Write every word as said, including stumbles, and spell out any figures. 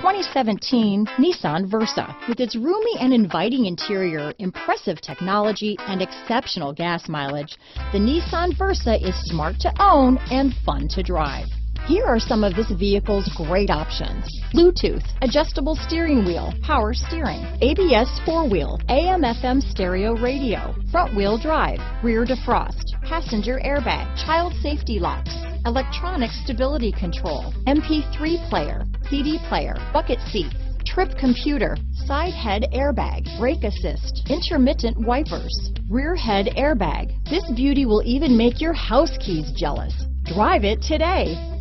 twenty seventeen Nissan Versa. With its roomy and inviting interior, impressive technology, and exceptional gas mileage, the Nissan Versa is smart to own and fun to drive. Here are some of this vehicle's great options: Bluetooth, adjustable steering wheel, power steering, A B S four-wheel, A M F M stereo radio, front-wheel drive, rear defrost, passenger airbag, child safety locks, electronic stability control, M P three player, C D player, bucket seats, trip computer, side head airbag, brake assist, intermittent wipers, rear head airbag. This beauty will even make your house keys jealous. Drive it today.